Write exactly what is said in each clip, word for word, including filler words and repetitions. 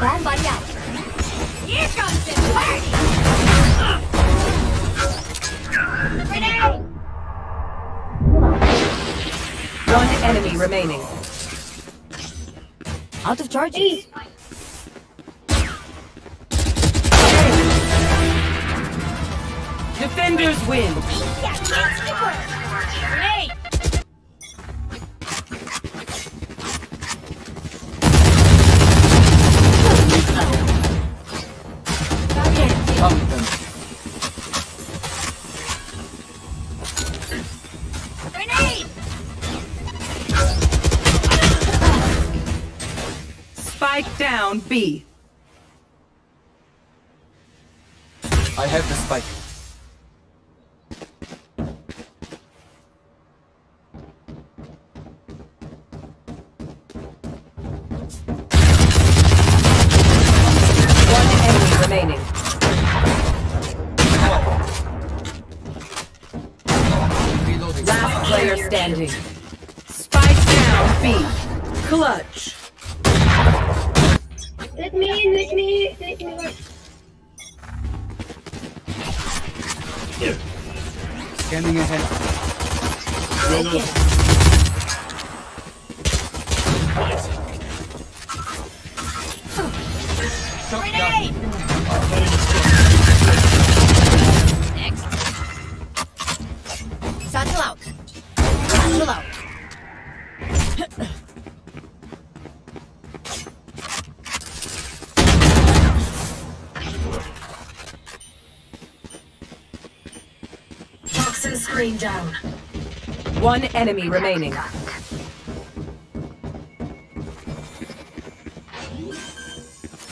Bomb buddy out. Here comes the party! Grenade! One enemy remaining. Out of charges. Eat. Defenders win. Grenade! Down B. I have the spike. One enemy remaining. Reloading. Last player standing. Spike down B. Clutch. Let me in, let me in, let me work. Yeah. Scanning ahead. Reload. Grenade! Next. Satchel out. Satchel out. Screen down. One enemy remaining.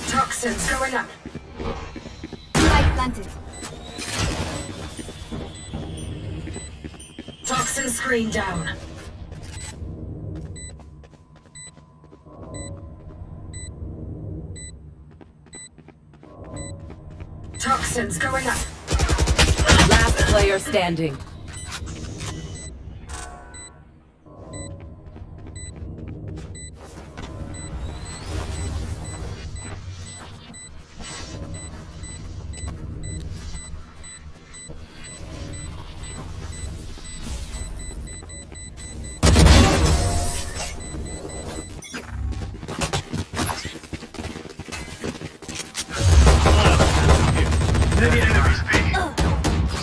Toxins going up. Light planted. Toxin screen down. Toxins going up. Last player standing.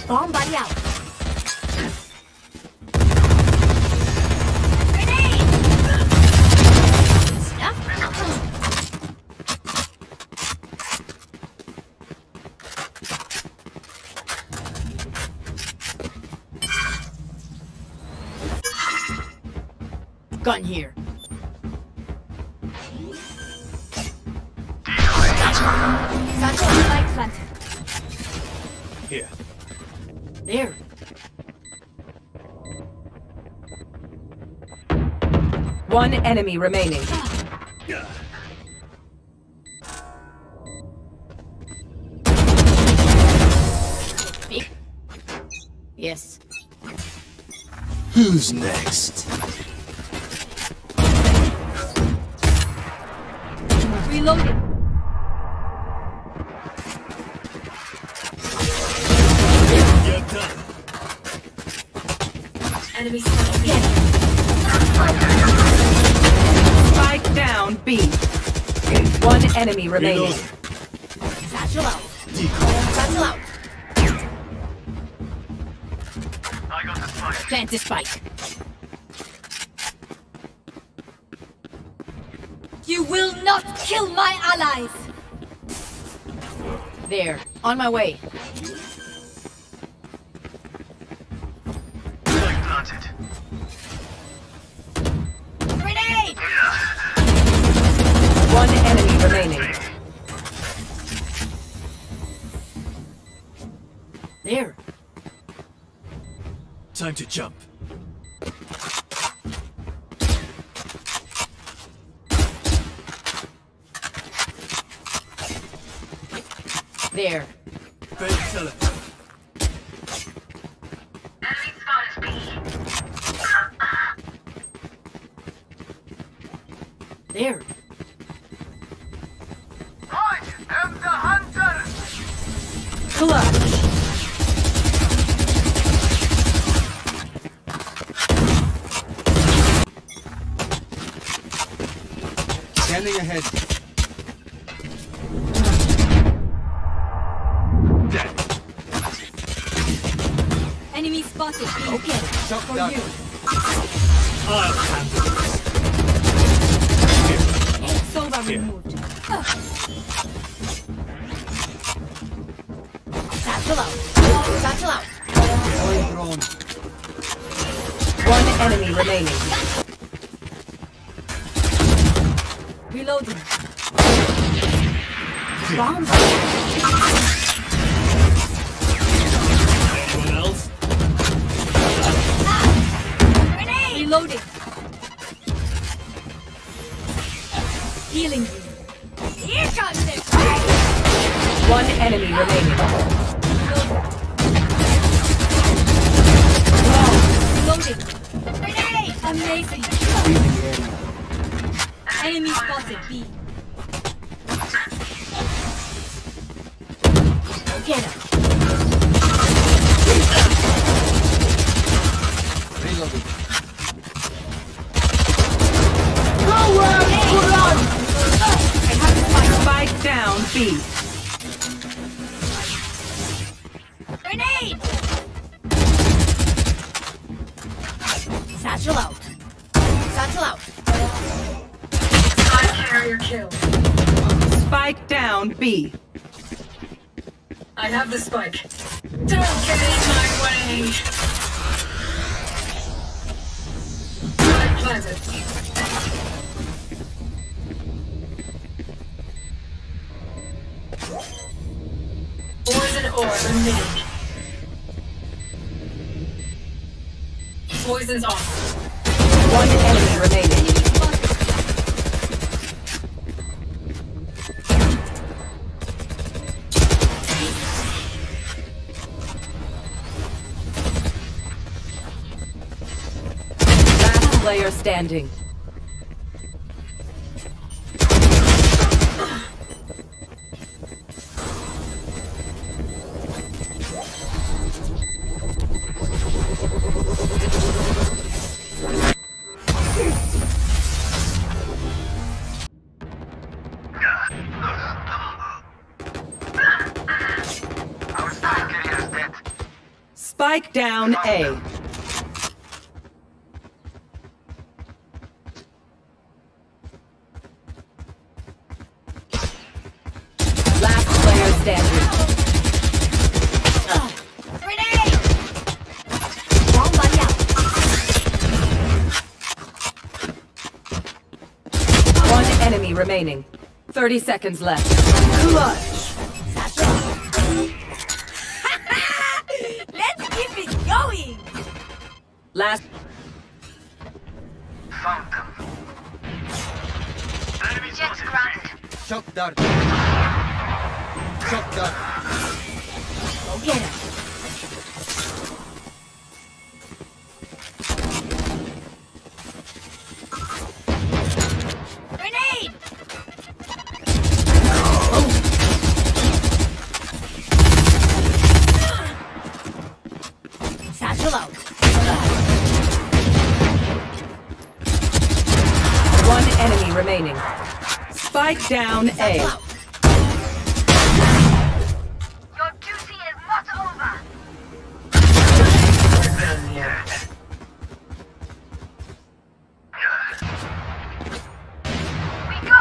Bomb body out. Grenade! Gun here. Here. There. One enemy remaining. Yeah. Yes. Who's next? Reloading. Enemy spike down B. One enemy remaining. Satchel out. Satchel out. I got the spike. Plant the spike. You will not kill my allies. There. On my way. Grenade! One enemy remaining. There. Time to jump. There. There. Clutch. Standing ahead. Enemy spotted. Okay. Shot for you. I'll handle this. Solar removed. Satchel out. Satchel out. One enemy remaining. Reloading. Bomb. Anyone else? Ah, grenade. Reloading. Healing you. Here comes it. One enemy ah. remaining. Reloading. Wow. Reloading. Grenade. Amazing. Oh. Enemy spotted B. Get him. Reloading. Nowhere to run! I have to fight. Spike down B. Grenade! Satchel out. Satchel out. Carrier kill. Spike down B. I have the spike. Don't get in my way. I planted. Poison orb emitted. Poison's off. One enemy remaining. Player standing. Spike down A. Enemy remaining. Thirty seconds left. Clutch. Let's keep it going. Last. Found them. Enemy jet cracked. Shock dart. Shock dart. Go get him. Remaining. Spike down A. Your duty is not over. We go.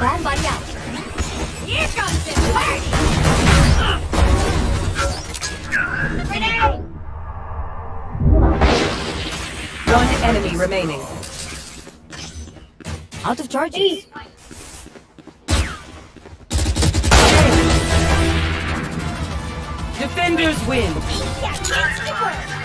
Bomb buddy out. Here comes the party. Grenade. One enemy remaining. Out of charges. Hey. Defenders win. Yeah,